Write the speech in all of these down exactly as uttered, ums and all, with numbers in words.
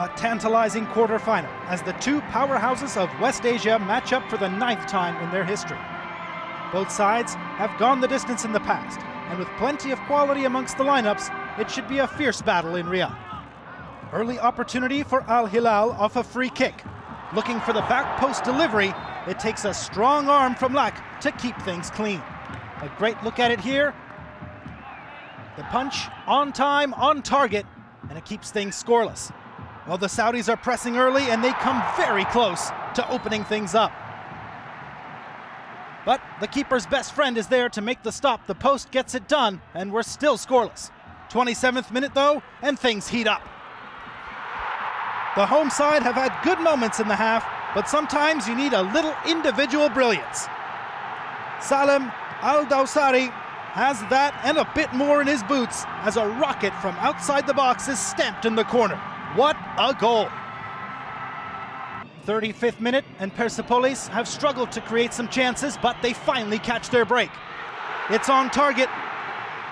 A tantalizing quarterfinal as the two powerhouses of West Asia match up for the ninth time in their history. Both sides have gone the distance in the past, and with plenty of quality amongst the lineups, it should be a fierce battle in Riyadh. Early opportunity for Al-Hilal off a free kick. Looking for the back post delivery, it takes a strong arm from Lac to keep things clean. A great look at it here. The punch on time, on target, and it keeps things scoreless. Well, the Saudis are pressing early, and they come very close to opening things up. But the keeper's best friend is there to make the stop. The post gets it done, and we're still scoreless. twenty-seventh minute, though, and things heat up. The home side have had good moments in the half, but sometimes you need a little individual brilliance. Salim Al-Dawsari has that and a bit more in his boots as a rocket from outside the box is stamped in the corner. What a goal! thirty-fifth minute, and Persepolis have struggled to create some chances, but they finally catch their break. It's on target,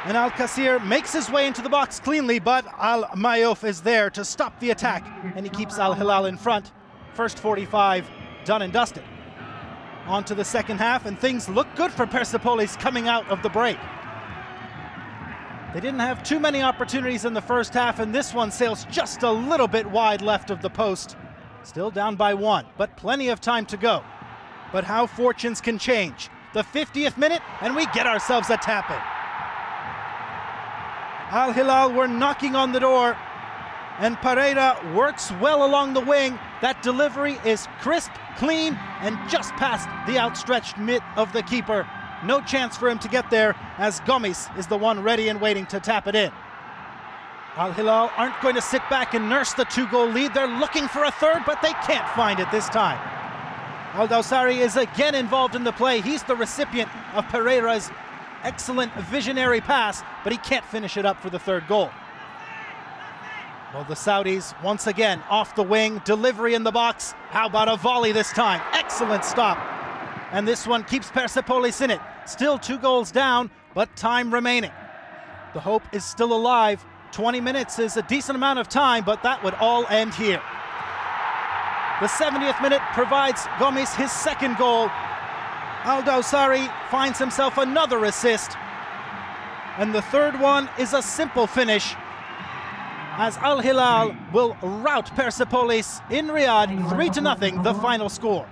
and Al-Kasir makes his way into the box cleanly, but Al-Mayouf is there to stop the attack, and he keeps Al-Hilal in front. First forty-five, done and dusted. On to the second half, and things look good for Persepolis coming out of the break. They didn't have too many opportunities in the first half, and this one sails just a little bit wide left of the post. Still down by one, but plenty of time to go. But how fortunes can change. The fiftieth minute, and we get ourselves a tap-in. Al-Hilal were knocking on the door, and Pereira works well along the wing. That delivery is crisp, clean, and just past the outstretched mitt of the keeper. No chance for him to get there, as Gomis is the one ready and waiting to tap it in. Al-Hilal aren't going to sit back and nurse the two-goal lead. They're looking for a third, but they can't find it this time. Al-Dawsari is again involved in the play. He's the recipient of Pereira's excellent visionary pass, but he can't finish it up for the third goal. Well, the Saudis once again off the wing, delivery in the box. How about a volley this time? Excellent stop. And this one keeps Persepolis in it. Still two goals down, but time remaining. The hope is still alive. twenty minutes is a decent amount of time, but that would all end here. The seventieth minute provides Gomis his second goal. Al-Dawsari finds himself another assist. And the third one is a simple finish, as Al-Hilal will rout Persepolis in Riyadh three to nothing, the final score.